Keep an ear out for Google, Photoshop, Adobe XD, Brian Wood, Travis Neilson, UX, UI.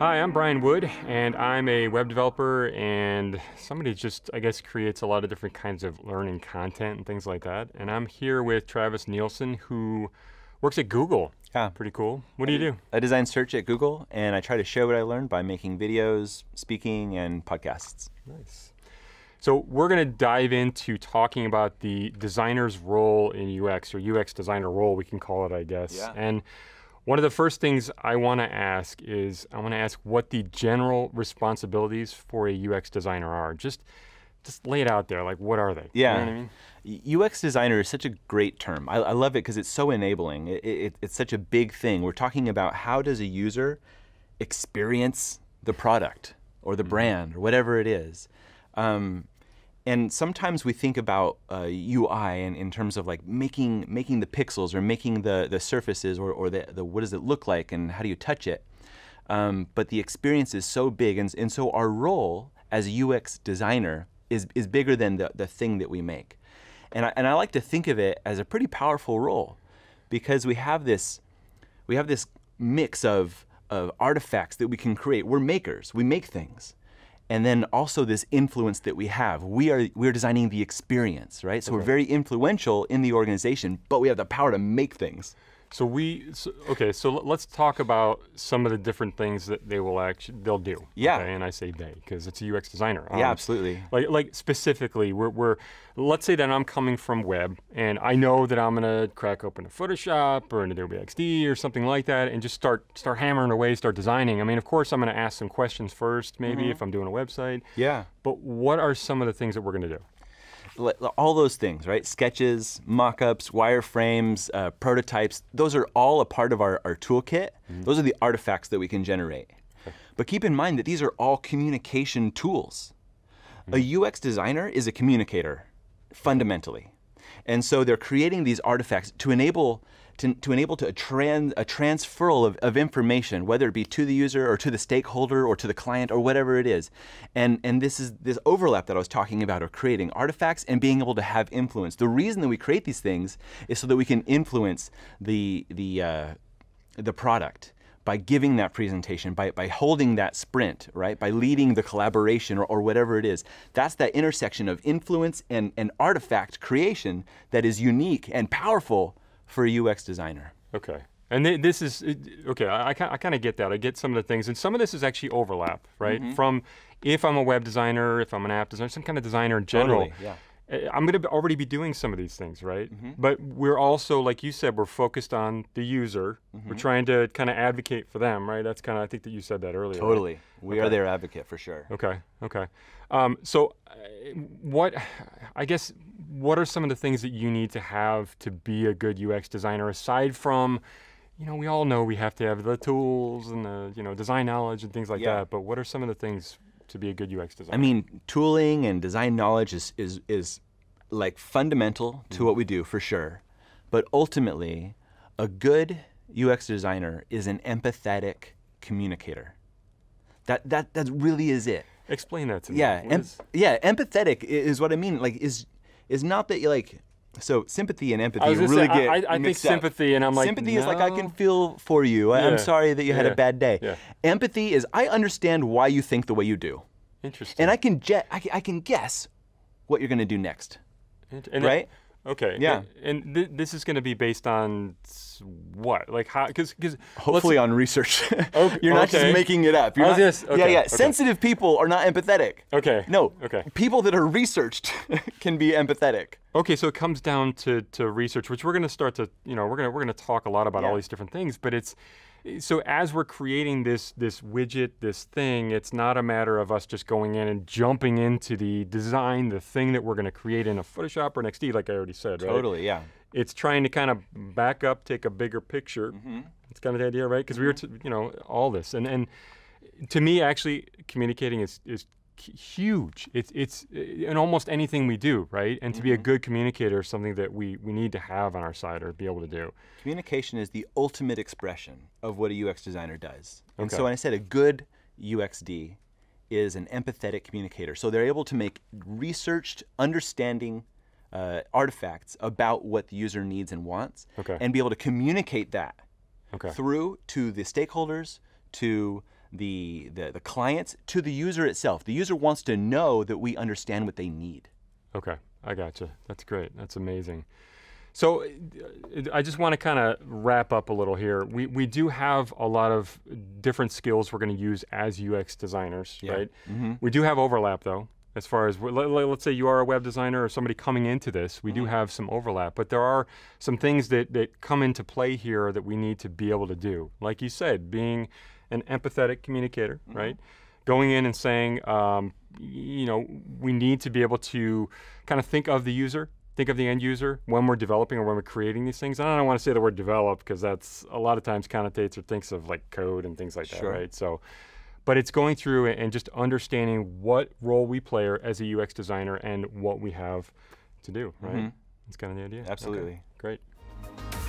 Hi, I'm Brian Wood, and I'm a web developer and somebody just, I guess, creates a lot of different kinds of learning content and things like that. And I'm here with Travis Neilson, who works at Google. Yeah. Pretty cool. What do you do? I design search at Google, and I try to show what I learned by making videos, speaking, and podcasts. Nice. So we're going to dive into talking about the designer's role in UX, or UX designer role, we can call it, I guess. Yeah. And one of the first things I want to ask is, I want to ask what the general responsibilities for a UX designer are. Just lay it out there, like what are they? Yeah. You know what I mean? UX designer is such a great term. I love it because it's so enabling. It's such a big thing. We're talking about how does a user experience the product or the brand or whatever it is. And sometimes we think about UI in terms of like making the pixels or making the surfaces or what does it look like and how do you touch it. But the experience is so big, and so our role as a UX designer is bigger than the thing that we make. And I like to think of it as a pretty powerful role, because we have this mix of artifacts that we can create. We're makers, we make things. And then also this influence that we have. We're designing the experience, right? So okay. We're very influential in the organization, but we have the power to make things. So let's talk about some of the different things that they'll do. Yeah. Okay? And I say they, because it's a UX designer. Yeah, absolutely. Like specifically, let's say that I'm coming from web, and I know that I'm going to crack open a Photoshop or an Adobe XD or something like that, and just start hammering away, start designing. I mean, of course, I'm going to ask some questions first, maybe, if I'm doing a website. Yeah. But what are some of the things that we're going to do? All those things, right? Sketches, mock-ups, wireframes, prototypes, those are all a part of our toolkit. Those are the artifacts that we can generate. Okay. But keep in mind that these are all communication tools. A UX designer is a communicator, fundamentally. And so they're creating these artifacts to enable a transferal of information, whether it be to the user or to the stakeholder or to the client or whatever it is. And this is this overlap that I was talking about of creating artifacts and being able to have influence. The reason that we create these things is so that we can influence the product by giving that presentation, by holding that sprint, right? By leading the collaboration or whatever it is. That's that intersection of influence and artifact creation that is unique and powerful for a UX designer. Okay, and this is, okay, I kind of get that. I get some of the things, and some of this is actually overlap, right? From if I'm a web designer, if I'm an app designer, some kind of designer in general. Totally, yeah. I'm going to already be doing some of these things, right? But we're also, like you said, we're focused on the user. We're trying to kind of advocate for them, right? That's kind of, I think that you said that earlier. Totally. Right? We are their advocate for sure. Okay, okay. What are some of the things that you need to have to be a good UX designer, aside from, you know, we all know we have to have the tools and the, you know, design knowledge and things like that, but what are some of the things to be a good UX designer? I mean, tooling and design knowledge is like fundamental to what we do for sure. But ultimately, a good UX designer is an empathetic communicator. That really is it. Explain that to me. Yeah, empathetic is what I mean. Like, is not that you like. So sympathy and empathy really get mixed up. I think sympathy, and I'm like, sympathy is like, I can feel for you. I'm sorry that you had a bad day. Yeah. Empathy is, I understand why you think the way you do. Interesting. And I can guess what you're going to do next. And right? Okay. Yeah. And this is going to be based on what? Like how? Because hopefully on research. Okay, you're not just making it up. Sensitive people are not empathetic. Okay. No. Okay. People that are researched can be empathetic. Okay, so it comes down to research, which we're going to start to, you know, we're going to talk a lot about all these different things, but it's. So as we're creating this widget, this thing, it's not a matter of us just going in and jumping into the design, the thing that we're going to create in a Photoshop or an XD, like I already said, right? Totally, yeah. It's trying to kind of back up, take a bigger picture. It's kind of the idea, right? Because we were, you know, all this. And to me, actually, communicating is huge. It's in almost anything we do, right? And to be a good communicator is something that we need to have on our side or be able to do. Communication is the ultimate expression of what a UX designer does. Okay. And so when I said a good UXD is an empathetic communicator, so they're able to make researched, understanding artifacts about what the user needs and wants, and be able to communicate that through to the stakeholders, to the clients to the user itself. The user wants to know that we understand what they need. Okay, I gotcha. That's great. That's amazing. So I just want to kind of wrap up a little here. We do have a lot of different skills we're going to use as UX designers, yeah. right? Mm-hmm. We do have overlap though. As far as, let's say you are a web designer or somebody coming into this, we do have some overlap, but there are some things that come into play here that we need to be able to do. Like you said, being an empathetic communicator, right? Going in and saying, you know, we need to be able to kind of think of the user, think of the end user when we're developing or when we're creating these things. And I don't want to say the word develop because that's a lot of times connotates or thinks of like code and things like that, right? So. But it's going through and just understanding what role we play as a UX designer and what we have to do, right? That's kind of the idea. Absolutely. Okay. Great.